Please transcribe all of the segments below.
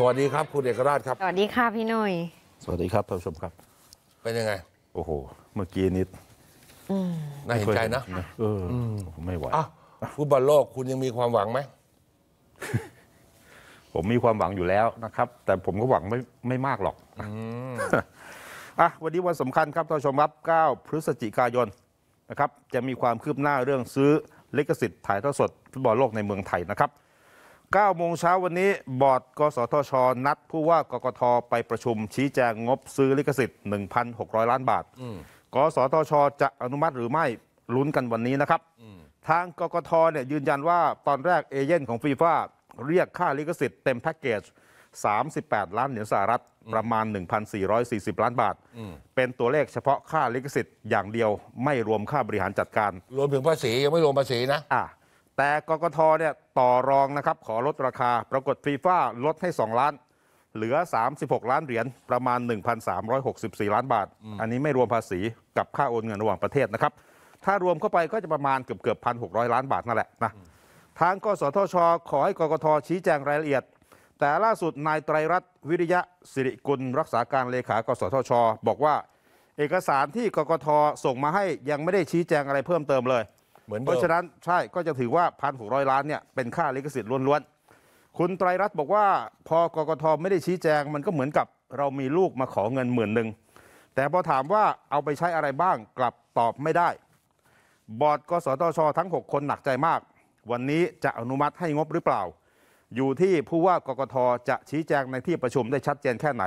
สวัสดีครับคุณเอกราชครับสวัสดีค่ะพี่หนุ่ยสวัสดีครับท่านผู้ชมครับเป็นยังไงโอ้โหเมื่อกี้นิดน่าเห็นใจนะไม่ไหวฟุตบอลโลกคุณยังมีความหวังไหมผมมีความหวังอยู่แล้วนะครับแต่ผมก็หวังไม่มากหรอกวันนี้วันสำคัญครับท่านผู้ชมครับ9 พฤศจิกายนนะครับจะมีความคืบหน้าเรื่องซื้อลิขสิทธิ์ถ่ายทอดสดฟุตบอลโลกในเมืองไทยนะครับ9 โมงเช้าวันนี้บอร์ดกสทช.นัดผู้ว่ากกท.ไปประชุมชี้แจงงบซื้อลิขสิทธิ์ 1,600 ล้านบาทกสทช.จะอนุมัติหรือไม่ลุ้นกันวันนี้นะครับทางกกท.เนี่ยยืนยันว่าตอนแรกเอเย่นของฟีฟ่าเรียกค่าลิขสิทธิ์เต็มแพ็กเกจ38 ล้านเหรียญสหรัฐประมาณ 1,440 ล้านบาทเป็นตัวเลขเฉพาะค่าลิขสิทธิ์อย่างเดียวไม่รวมค่าบริหารจัดการรวมถึงภาษียังไม่รวมภาษีนะแต่กกท.เนี่ยต่อรองนะครับขอลดราคาปรากฏฟีฟ่าลดให้2ล้านเหลือ36ล้านเหรียญประมาณ 1,364 ล้านบาทอันนี้ไม่รวมภาษีกับค่าโอนเงินระหว่างประเทศนะครับถ้ารวมเข้าไปก็จะประมาณเกือบ 1,600 ล้านบาทนั่นแหละนะทางกสทช.ขอให้กกท.ชี้แจงรายละเอียดแต่ล่าสุดนายไตรรัตน์วิริยะสิริกุลรักษาการเลขากสทช.บอกว่าเอกสารที่กกท.ส่งมาให้ยังไม่ได้ชี้แจงอะไรเพิ่มเติมเลยเพราะฉะนั้นใช่ก็จะถือว่า 1,600 ล้านเนี่ยเป็นค่าลิขสิทธิ์ล้วนๆคุณไตรรัตน์บอกว่าพอกกท.ไม่ได้ชี้แจงมันก็เหมือนกับเรามีลูกมาขอเงิน10,000แต่พอถามว่าเอาไปใช้อะไรบ้างกลับตอบไม่ได้บอร์ดกสทช.ทั้ง6 คนหนักใจมากวันนี้จะอนุมัติให้งบหรือเปล่าอยู่ที่ผู้ว่ากกท.จะชี้แจงในที่ประชุมได้ชัดเจนแค่ไหน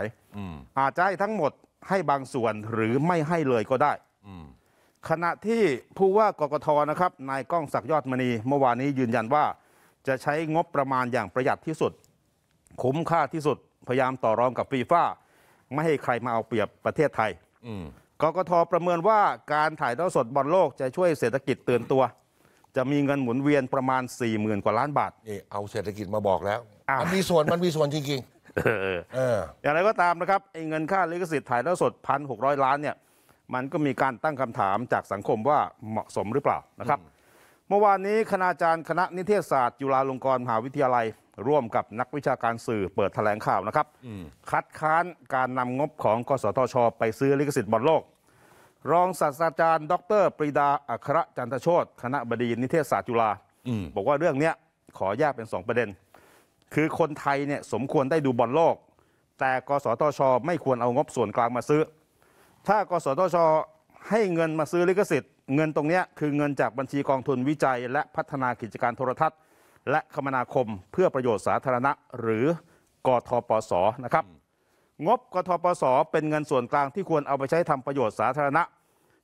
อาจจะให้ทั้งหมดให้บางส่วนหรือไม่ให้เลยก็ได้ขณะที่ผู้ว่ากกท.นะครับนายก้องศักดิ์ยอดมณีเมื่อวานนี้ยืนยันว่าจะใช้งบประมาณอย่างประหยัดที่สุดคุ้มค่าที่สุดพยายามต่อรองกับฟีฟ่าไม่ให้ใครมาเอาเปรียบประเทศไทยกกท.ประเมินว่าการถ่ายทอดสดบอลโลกจะช่วยเศรษฐกิจตื่นตัวจะมีเงินหมุนเวียนประมาณ 40,000 กว่าล้านบาทนี่เอาเศรษฐกิจมาบอกแล้วมันมีส่วนจริงๆอย่างไรก็ตามนะครับเงินค่าลิขสิทธิ์ถ่ายทอดสด 1,600 ล้านเนี่ยมันก็มีการตั้งคำถามจากสังคมว่าเหมาะสมหรือเปล่านะครับเมื่อวานนี้คณาจารย์คณะนิเทศศาสตร์จุฬาลงกรณ์มหาวิทยาลัยร่วมกับนักวิชาการสื่อเปิดแถลงข่าวนะครับคัดค้านการนำงบของกสทช.ไปซื้อลิขสิทธิ์บอลโลกรองศาสตราจารย์ดร.ปรีดาอัครจันทโชติคณะบดีนิเทศศาสตร์จุฬาบอกว่าเรื่องนี้ขอแยกเป็น2ประเด็นคือคนไทยเนี่ยสมควรได้ดูบอลโลกแต่กสทช.ไม่ควรเอางบส่วนกลางมาซื้อถ้ากสทช.ให้เงินมาซื้อลิขสิทธิ์เงินตรงนี้คือเงินจากบัญชีกองทุนวิจัยและพัฒนากิจการโทรทัศน์และคมนาคมเพื่อประโยชน์สาธารณะหรือกทปส.นะครับงบกทปส.เป็นเงินส่วนกลางที่ควรเอาไปใช้ทำประโยชน์สาธารณะ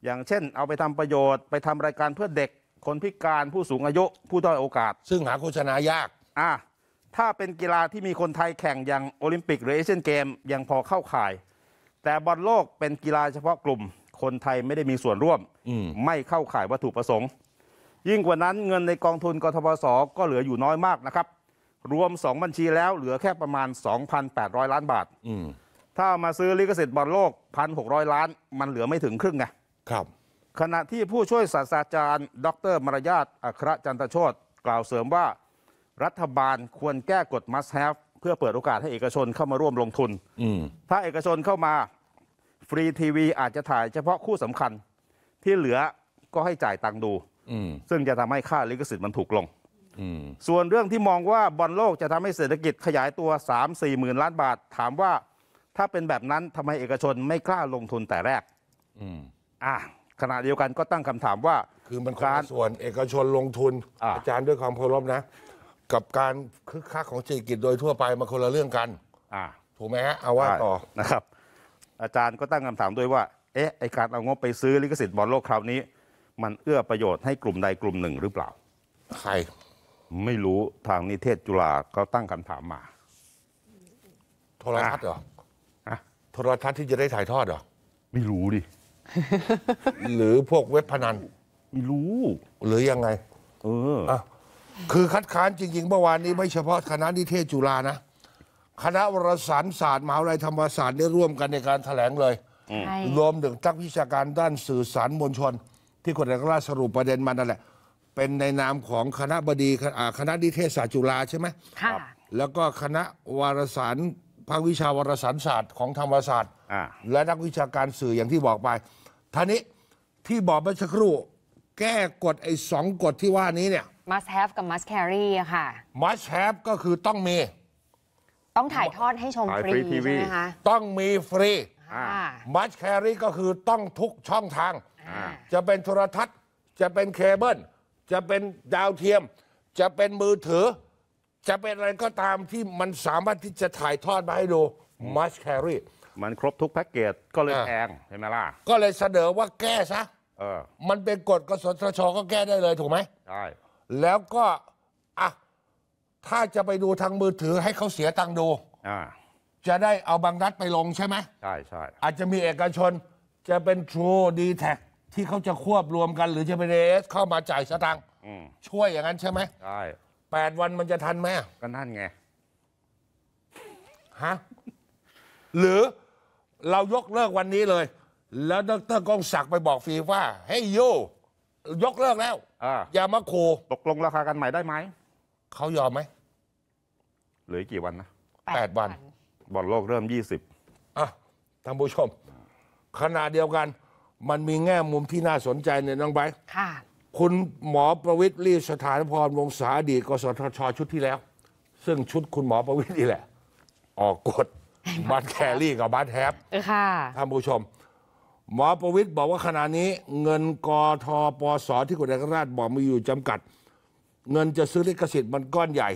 อย่างเช่นเอาไปทำประโยชน์ไปทำรายการเพื่อเด็กคนพิการผู้สูงอายุผู้ด้อยโอกาสซึ่งหาโฆษณายากถ้าเป็นกีฬาที่มีคนไทยแข่งอย่างโอลิมปิกหรือเอเชียนเกมยังพอเข้าข่ายแต่บอลโลกเป็นกีฬาเฉพาะกลุ่มคนไทยไม่ได้มีส่วนร่วมไม่เข้าข่ายวัตถุประสงค์ยิ่งกว่านั้นเงินในกองทุนกทปส.ก็เหลืออยู่น้อยมากนะครับรวม2บัญชีแล้วเหลือแค่ประมาณ 2,800 ล้านบาทถ้ามาซื้อลิขสิทธิ์บอลโลก 1,600 ล้านมันเหลือไม่ถึงครึ่งไงครับขณะที่ผู้ช่วยศาสตราจารย์ดร.มารยาทอัครจันทโชติกล่าวเสริมว่ารัฐบาลควรแก้กฎ must have เพื่อเปิดโอกาสให้เอกชนเข้ามาร่วมลงทุนถ้าเอกชนเข้ามาฟรีทีวีอาจจะถ่ายเฉพาะคู่สำคัญที่เหลือก็ให้จ่ายตังค์ดูซึ่งจะทำให้ค่าลิขสิทธิ์มันถูกลงส่วนเรื่องที่มองว่าบอลโลกจะทำให้เศรษฐกิจขยายตัว 3-4 หมื่นล้านบาทถามว่าถ้าเป็นแบบนั้นทำไมเอกชนไม่กล้าลงทุนแต่แรกขณะเดียวกันก็ตั้งคำถามว่าคือมันการส่วนเอกชนลงทุน อาจารย์ด้วยความเคารพนะกับการคึกคักของเศรษฐกิจโดยทั่วไปมาคนละเรื่องกันถูกไหมฮะเอาว่าต่อนะครับอาจารย์ก็ตั้งคำถามด้วยว่าไอการเอางบไปซื้อลิขสิทธิ์บอลโลกคราวนี้มันเอื้อประโยชน์ให้กลุ่มใดกลุ่มหนึ่งหรือเปล่าใครไม่รู้ทางนิเทศจุฬาเขาตั้งคำถามมาโทรทัศน์เหรอโทรทัศน์ที่จะได้ถ่ายทอดเหรอไม่รู้ดิหรือพวกเว็บพนันไม่รู้หรือยังไงคือคัดค้านจริงๆเมื่อวานนี้ไม่เฉพาะคณะนิเทศจุฬานะคณะวารสารศาสตร์มหาวิทยาลัยธรรมศาสตร์ได้ร่วมกันในการแถลงเลยรวมถึงนักวิชาการด้านสื่อสารมวลชนที่คนเอกราชสรุปประเด็นมันนั่นแหละเป็นในนามของคณะบดีคณะนิเทศศาสตร์จุฬาใช่ไหม แล้วก็คณะวารสารภาควิชาวารสารศาสตร์ของธรรมศาสตร์และนักวิชาการสื่ออย่างที่บอกไปท่านี้ที่บอกเมื่อสักครู่แก้กฎไอ้สองกฎที่ว่านี้เนี่ย must have กับ must carry อะค่ะ must have ก็คือต้องมีต้องถ่ายทอดให้ชมฟรีใช่ไหมคะต้องมีฟรี must carry ก็คือต้องทุกช่องทางจะเป็นโทรทัศน์จะเป็นเคเบิลจะเป็นดาวเทียมจะเป็นมือถือจะเป็นอะไรก็ตามที่มันสามารถที่จะถ่ายทอดมาให้ดู must carry มันครบทุกแพ็กเกจก็เลยแพงใช่ไหมล่ะก็เลยเสนอว่าแก้ซะมันเป็นกฎกสทช.ก็แก้ได้เลยถูกไหมใช่แล้วก็อ่ะถ้าจะไปดูทางมือถือให้เขาเสียตังค์ดูจะได้เอาบางรัฐไปลงใช่ไหมใช่ใช่อาจจะมีเอกชนจะเป็น True D-Tag ที่เขาจะควบรวมกันหรือจะเป็น AS เข้ามาจ่ายสตังค์ช่วยอย่างนั้นใช่ไหมใช่8 วันมันจะทันไหมก็นั่นไงฮะหรือเรายกเลิกวันนี้เลยแล้วดร.ก้องศักดิ์ไปบอกฟีฟ่าเฮ้ยโยยกเลิกแล้วอย่ามาโคตกลงราคากันใหม่ได้ไหมเขายอมไหมเหลือกี่วันนะ8 วันบอลโลกเริ่ม20ท่านผู้ชมขณะเดียวกันมันมีแง่มุมที่น่าสนใจเนี่ยน้องไบร์ทคุณหมอประวิตร ลี่สถานพรวงศาอดีตกสทช.ชุดที่แล้วซึ่งชุดคุณหมอประวิตรนี่แหละออกกฎบัตรแครี่กับบัตรแฮปท่านผู้ชมหมอประวิตรบอกว่าขณะนี้เงินกทปสที่กฎเอกราชบอกมีอยู่จำกัดเงินจะซื้อลิขสิทธิ์มันก้อนใหญ่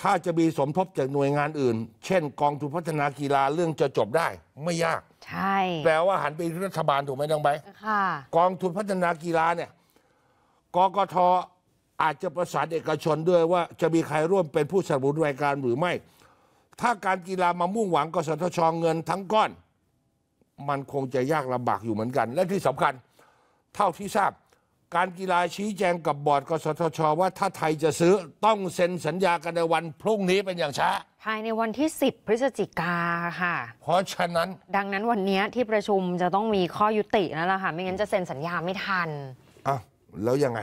ถ้าจะมีสมทบจากหน่วยงานอื่นเช่นกองทุนพัฒนากีฬาเรื่องจะจบได้ไม่ยากใช่แปลว่าหันไปรัฐบาลถูกไหมน้องใบค่ะกองทุนพัฒนากีฬาเนี่ยกกทอาจจะประสานเอกชนด้วยว่าจะมีใครร่วมเป็นผู้สนับสนุนรายการหรือไม่ถ้าการกีฬามามุ่งหวังกสทช.เงินทั้งก้อนมันคงจะยากลำบากอยู่เหมือนกันและที่สำคัญเท่าที่ทราบการกีฬาชี้แจงกับบอร์ดกสทช.ว่าถ้าไทยจะซื้อต้องเซ็นสัญญากันในวันพรุ่งนี้เป็นอย่างช้าภายในวันที่10 พฤศจิกาค่ะเพราะฉะนั้นดังนั้นวันนี้ที่ประชุมจะต้องมีข้อยุติแล้วล่ะค่ะไม่งั้นจะเซ็นสัญญาไม่ทันแล้วยังไง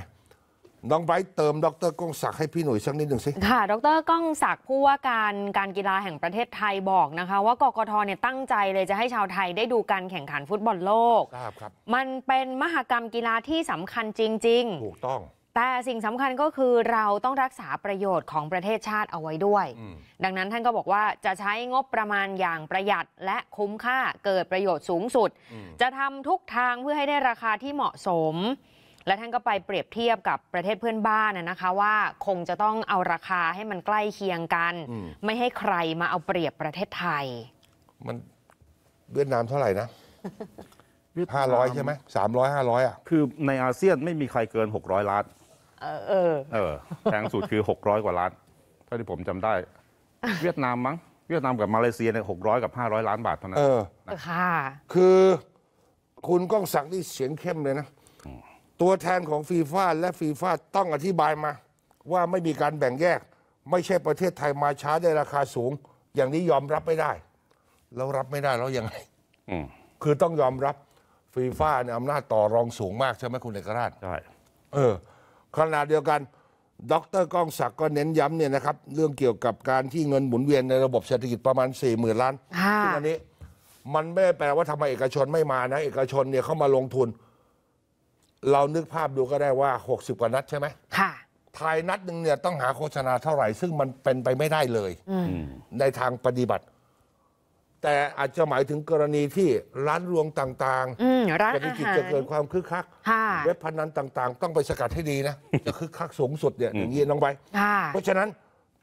น้องไบร์ทเติมดร.ก้องศักดิ์ให้พี่หนุ่ยสักนิดหนึ่งสิค่ะดร.ก้องศักดิ์ผู้ว่าการกีฬาแห่งประเทศไทยบอกนะคะว่ากกท.เนี่ยตั้งใจเลยจะให้ชาวไทยได้ดูการแข่งขันฟุตบอลโลกครับมันเป็นมหกรรมกีฬาที่สำคัญจริงๆถูกต้องแต่สิ่งสำคัญก็คือเราต้องรักษาประโยชน์ของประเทศชาติเอาไว้ด้วยดังนั้นท่านก็บอกว่าจะใช้งบประมาณอย่างประหยัดและคุ้มค่าเกิดประโยชน์สูงสุดจะทำทุกทางเพื่อให้ได้ราคาที่เหมาะสมและท่านก็ไปเปรียบเทียบกับประเทศเพื่อนบ้านนะคะว่าคงจะต้องเอาราคาให้มันใกล้เคียงกันไม่ให้ใครมาเอาเปรียบประเทศไทยมันเวียดนามเท่าไหร่นะ 500ใช่ไหม300 500อ่ะคือในอาเซียนไม่มีใครเกิน600 ล้านแพงสุดคือ600 กว่าล้านเท่าที่ผมจำได้ เวียดนามมั้งเวียดนามกับมาเลเซียเนี่ย600 กับ 500 ล้านบาทเท่านั้นค่ะคือคุณก้องศักดิ์นี่เสียงเข้มเลยนะตัวแทนของฟีฟ่าและฟีฟ่าต้องอธิบายมาว่าไม่มีการแบ่งแยกไม่ใช่ประเทศไทยมาช้าได้ราคาสูงอย่างนี้ยอมรับไม่ได้แล้วรับไม่ได้แล้วยังไงคือต้องยอมรับฟีฟ่าเนี่ยอำนาจต่อรองสูงมากใช่ไหมคุณเอกราชใช่ขณะเดียวกันดร.ก้องศักดิ์ก็เน้นย้ำเนี่ยนะครับเรื่องเกี่ยวกับการที่เงินหมุนเวียนในระบบเศรษฐกิจประมาณ 40,000 ล้านซึ่งอันนี้มันไม่ได้แปลว่าทำไมเอกชนไม่มานะเอกชนเนี่ยเข้ามาลงทุนเรานึกภาพดูก็ได้ว่า60 กว่านัดใช่ไหมค่ะไทยนัดหนึ่งเนี่ยต้องหาโฆษณาเท่าไหร่ซึ่งมันเป็นไปไม่ได้เลยในทางปฏิบัติแต่อาจจะหมายถึงกรณีที่ร้านรวงต่างๆร้านอาหารจะเกิดความคึกคักเว็บพนันต่างๆต้องไปสกัดให้ดีนะจะคึกคักสูงสุดเนี่ยอย่างนี้น้องใบเพราะฉะนั้น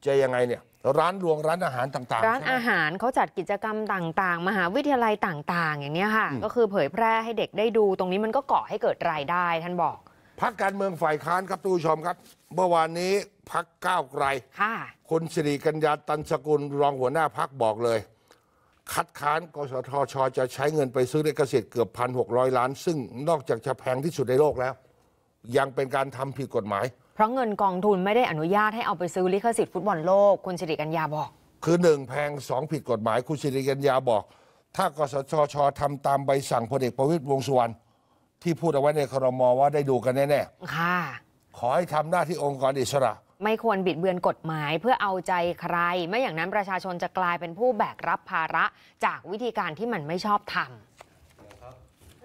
จะยังไงเนี่ยร้านรวงร้านอาหารต่างๆร้านอาหารเขาจัดกิจกรรมต่างๆมหาวิทยาลัยต่างๆอย่างนี้ค่ะก็คือเผยแพร่ให้เด็กได้ดูตรงนี้มันก็ก่อให้เกิดรายได้ท่านบอกพรรคการเมืองฝ่ายค้านครับทุกผู้ชมครับเมื่อวานนี้พรรคก้าวไกลคุณสิริกัญญาตันสกุลรองหัวหน้าพรรคบอกเลยคัดค้านกสทช.จะใช้เงินไปซื้อลิขสิทธิ์เกือบ 1,600 ล้านซึ่งนอกจากจะแพงที่สุดในโลกแล้วยังเป็นการทำผิดกฎหมายเพราะเงินกองทุนไม่ได้อนุญาตให้เอาไปซื้อลิขสิทธิ์ฟุตบอลโลกคุณสิริกัญญาบอกคือ1แพง2ผิดกฎหมายคุณสิริกัญญาบอกถ้ากสทช.ทำตามใบสั่งพลเอกประวิตรวงษ์สุวรรณที่พูดเอาไว้ในครม.ว่าได้ดูกันแน่ๆขอให้ทำหน้าที่องค์กรอิสระ ไม่ควรบิดเบือนกฎหมายเพื่อเอาใจใครไม่อย่างนั้นประชาชนจะกลายเป็นผู้แบกรับภาระจากวิธีการที่มันไม่ชอบธรรม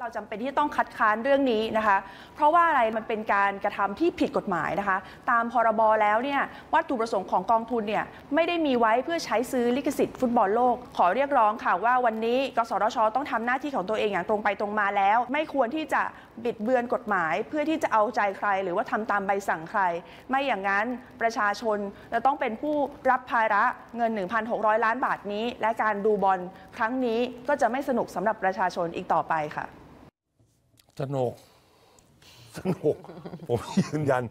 เราจำเป็นที่ต้องคัดค้านเรื่องนี้นะคะเพราะว่าอะไรมันเป็นการกระทำที่ผิดกฎหมายนะคะตามพรบแล้วเนี่ยวัตถุประสงค์ของกองทุนเนี่ยไม่ได้มีไว้เพื่อใช้ซื้อลิขสิทธิ์ฟุตบอลโลกขอเรียกร้องค่ะว่าวันนี้กสทช.ต้องทำหน้าที่ของตัวเองอย่างตรงไปตรงมาแล้วไม่ควรที่จะบิดเบือนกฎหมายเพื่อที่จะเอาใจใครหรือว่าทำตามใบสั่งใครไม่อย่างนั้นประชาชนจะต้องเป็นผู้รับภาระเงิน 1,600 ล้านบาทนี้และการดูบอลครั้งนี้ก็จะไม่สนุกสำหรับประชาชนอีกต่อไปค่ะสนุก ผมยืนยัน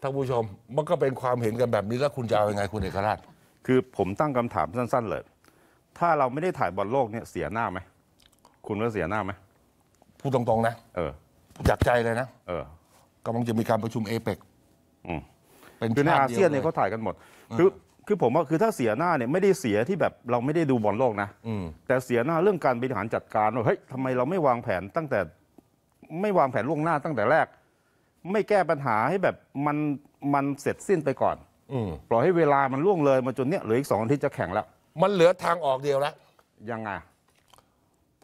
ท่านผู้ชมมันก็เป็นความเห็นกันแบบนี้แล้วคุณจะเอายังไงคุณเอกราชคือผมตั้งคำถามสั้นๆเลยถ้าเราไม่ได้ถ่ายบอลโลกเนี่ยเสียหน้าไหมคุณว่าเสียหน้าไหมพูดตรงๆนะจากใจเลยนะกำลังจะมีการประชุมเอเปกเป็นคือในอาเซียนเนี่ยเขาถ่ายกันหมดคือผมว่าคือถ้าเสียหน้าเนี่ยไม่ได้เสียที่แบบเราไม่ได้ดูบอลโลกนะแต่เสียหน้าเรื่องการบริหารจัดการว่าเฮ้ยทำไมเราไม่วางแผนตั้งแต่ล่วงหน้าตั้งแต่แรกไม่แก้ปัญหาให้แบบมันเสร็จสิ้นไปก่อนปล่อยให้เวลามันล่วงเลยมาจนเนี้ยเหลืออีก2 อาทิตย์ที่จะแข่งแล้วมันเหลือทางออกเดียวแล้วยังไง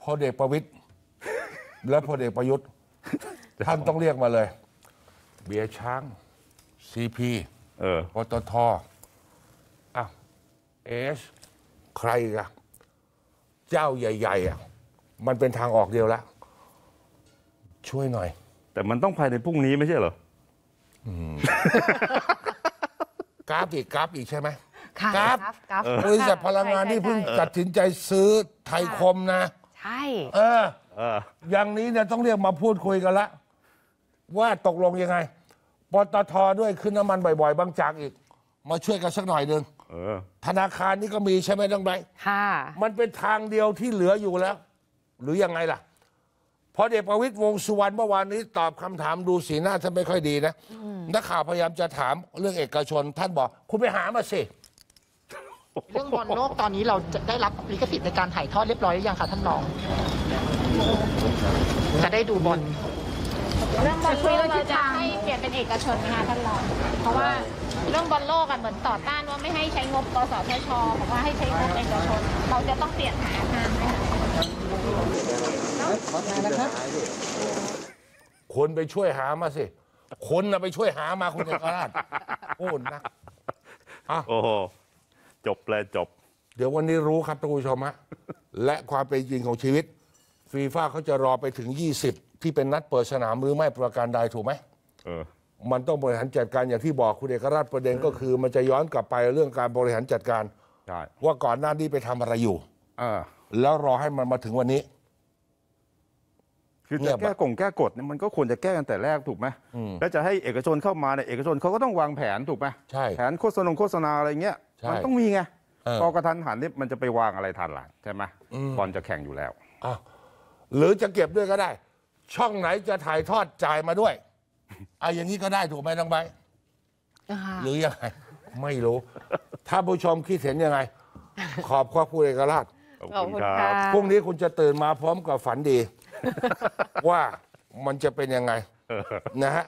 พลเอกประวิตรและพลเอกประยุทธ์ท่านต้องเรียกมาเลยเบียร์ช้างซีพีปตท.อ่ะเอสใครอะเจ้าใหญ่ๆอะมันเป็นทางออกเดียวแล้วช่วยหน่อยแต่มันต้องภายในพรุ่งนี้ไม่ใช่เหรอ กราฟอีกใช่ไหมกราฟบริษัทพลังงานที่เพิ่งตัดสินใจซื้อไทยคมนะใช่อย่างนี้เนี่ยต้องเรียกมาพูดคุยกันละว่าตกลงยังไงปตท.ด้วยขึ้นน้ำมันบ่อยๆบางจากอีกมาช่วยกันสักหน่อยหนึ่งธนาคารนี่ก็มีใช่ไหมต้องไปมันเป็นทางเดียวที่เหลืออยู่แล้วหรือยังไงล่ะพอเดชประวิตรวงสุวรรณเมื่อวานนี้ตอบคำถามดูสีหน้าท่านไม่ค่อยดีนะนักข่าวพยายามจะถามเรื่องเอกชนท่านบอกคุณไปหามาสิเรื่องบอลโลกตอนนี้เราจะได้รับลิขสิทธิ์ในการถ่ายทอดเรียบร้อยหรือยังคะท่านรองจะได้ดูบอลเรื่องบอลโลกเราจะให้เปลี่ยนเป็นเอกชนนะคะท่านรองเพราะว่าเรื่องบอลโลกเหมือนต่อต้านว่าไม่ให้ใช้งบกสทช.บอกว่าให้ใช้งบเอกชนเราจะต้องเปลี่ยนหาทางคนไปช่วยหามาสิคนไปช่วยหามาคุณเอกราชโอ้นักโอ้โหจบเลยจบเดี๋ยววันนี้รู้ครับท่านผู้ชมฮะและความเป็นจริงของชีวิตฟีฟ่าเขาจะรอไปถึง20ที่เป็นนัดเปิดสนามหรือไม่ประการใดถูกไหมมันต้องบริหารจัดการอย่างที่บอกคุณเอกราชประเด็นก็คือมันจะย้อนกลับไปเรื่องการบริหารจัดการว่าก่อนหน้านี้ไปทำอะไรอยู่แล้วรอให้มันมาถึงวันนี้คือจะแก้กฎเนี่ยมันก็ควรจะแก้กันแต่แรกถูกไหมแล้วจะให้เอกชนเข้ามาเนี่ยเอกชนเขาก็ต้องวางแผนถูกไหมใช่แผนโฆษณาอะไรเงี้ยมันต้องมีไงพอกระทันหันนี่มันจะไปวางอะไรทันหลังใช่ไหมบอลจะแข่งอยู่แล้วหรือจะเก็บด้วยก็ได้ช่องไหนจะถ่ายทอดจ่ายมาด้วยไอ้อย่างนี้ก็ได้ถูกไหมน้องใบหรือยังไงไม่รู้ถ้าผู้ชมคิดเห็นยังไงขอบคุณผู้เอกราชขอบคุณครับพรุ่งนี้คุณจะตื่นมาพร้อมกับฝันดีว่ามันจะเป็นยังไงนะฮะ